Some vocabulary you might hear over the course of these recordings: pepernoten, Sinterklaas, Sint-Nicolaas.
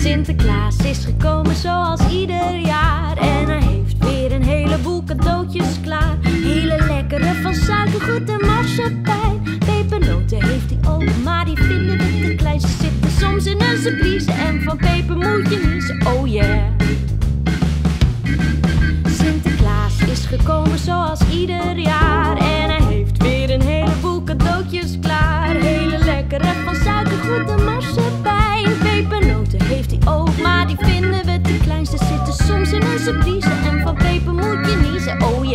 Sinterklaas is gekomen zoals ieder jaar en hij heeft weer een heleboel cadeautjes klaar. Hele lekkere van suikergoed en marsepein. Pepernoten heeft hij ook, maar die vinden we te klein. Ze zitten soms in een surprise en van peper moet je niezen, oh yeah. Sinterklaas is gekomen zoals ieder jaar en hij heeft weer een heleboel cadeautjes klaar. Hele lekkere van suikergoed en marsepein. Pepernoten heeft hij ook, maar die vinden we te klein. Ze zitten soms in een surprise en van peper moet je niezen, oh yeah.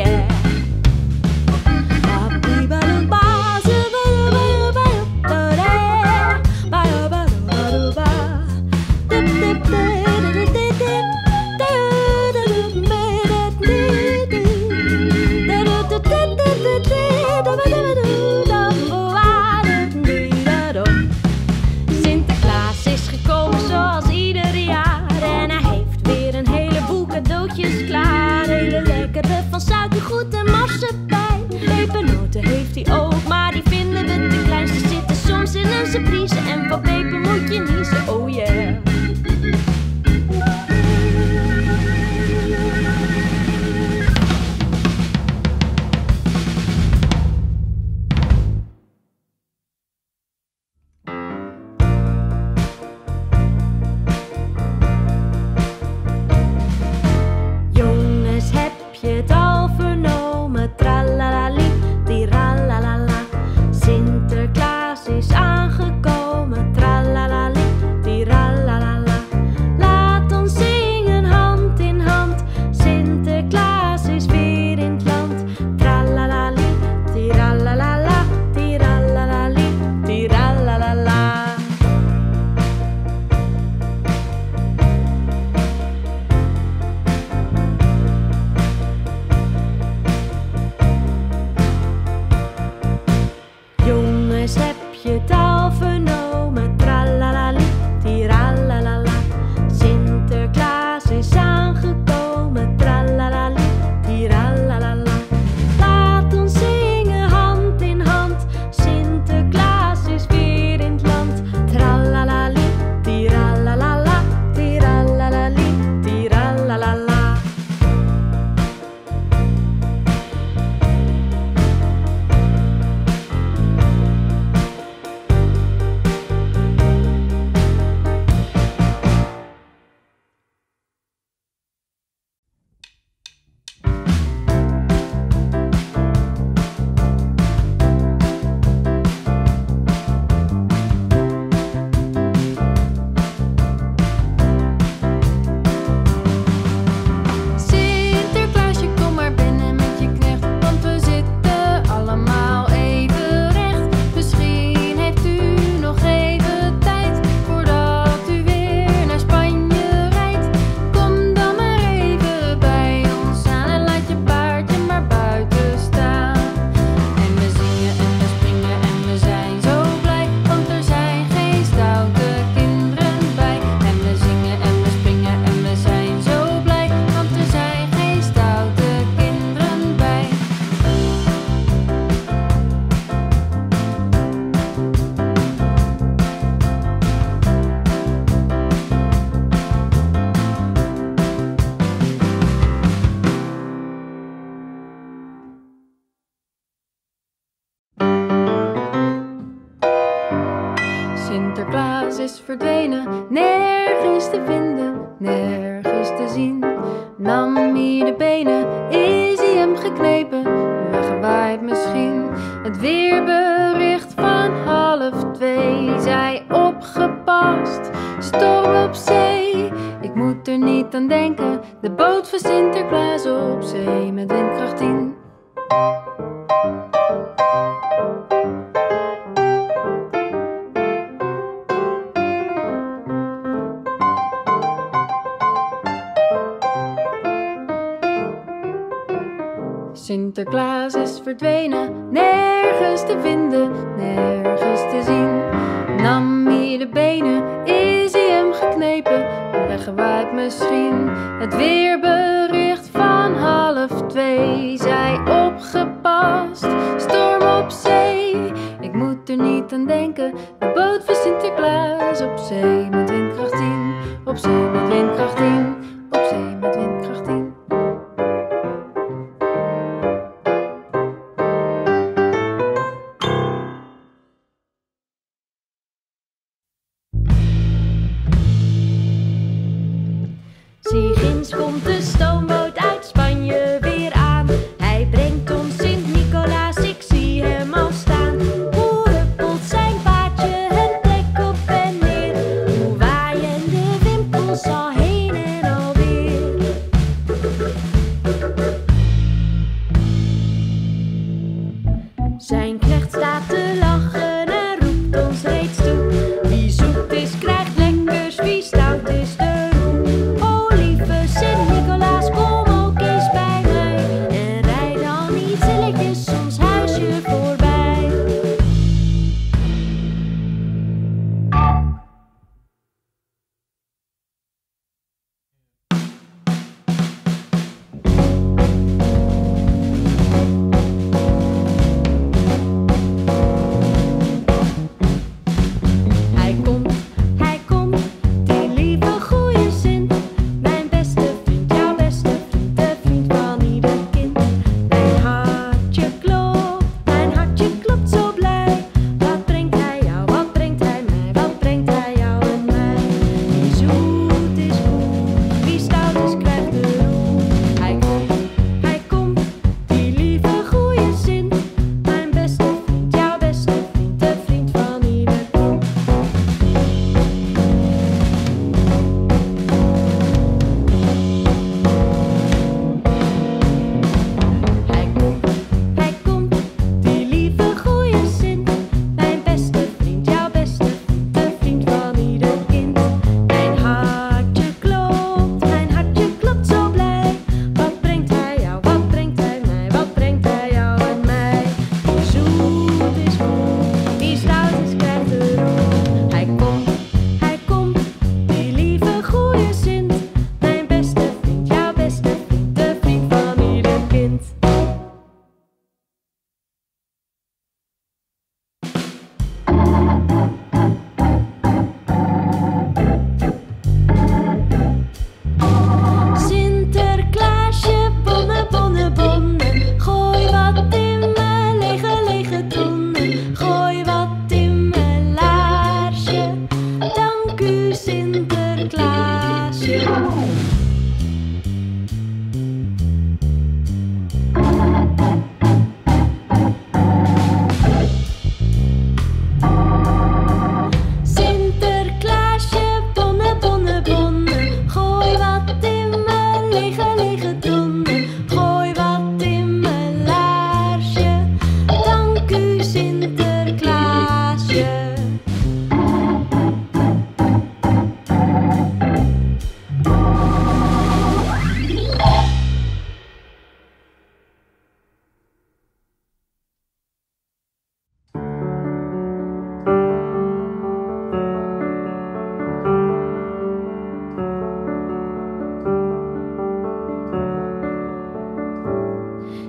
Suikergoed en marsepein. Pepernoten heeft hij ook, maar die vinden we te klein. Ze zitten soms in een surprise en van peper moet je niezen, oh yeah. is verdwenen, nergens te vinden, nergens te zien. Nam ie de benen, is ie hem geknepen, weggewaaid misschien. Het weerbericht van 1:30 zei opgepast, storm op zee. Ik moet er niet aan denken, de boot van Sinterklaas op zee met windkracht 10. Sinterklaas is verdwenen, nergens te vinden, nergens te zien. Nam ie de benen, is ie hem geknepen, weggewaaid misschien. Het weerbericht van 1:30 zei opgepast, storm op zee. Ik moet er niet aan denken, de boot van Sinterklaas op zee met windkracht 10, op zee met windkracht 10, op zee met windkracht 10. Zie ginds komt de stoomboot uit Spanje weer aan. Hij brengt ons Sint-Nicolaas, ik zie hem al staan. Hoe huppelt zijn paardje het plek op en neer? Hoe waaien de wimpels al heen en alweer? Zijn knecht staat te lachen en roept ons reeds toe. Wie zoet is krijgt lekkers, wie stout is de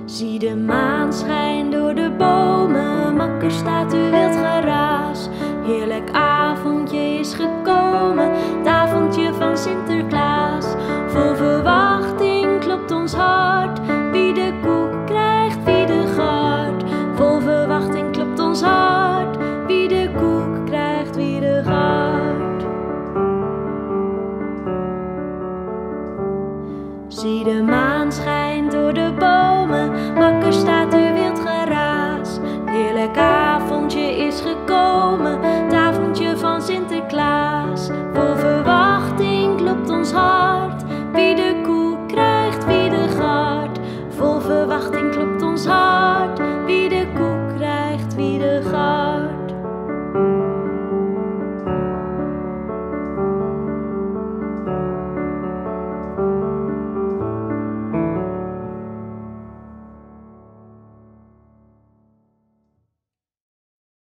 Zie de maan schijnt door de bomen, makker staat uw wild geraas. Heerlijk avondje is gekomen, het avondje van Sinterklaas. Vol verwachting klopt ons hart, wie de koek krijgt, wie de gart. Vol verwachting klopt ons hart, wie de koek krijgt, wie de gart. de boom.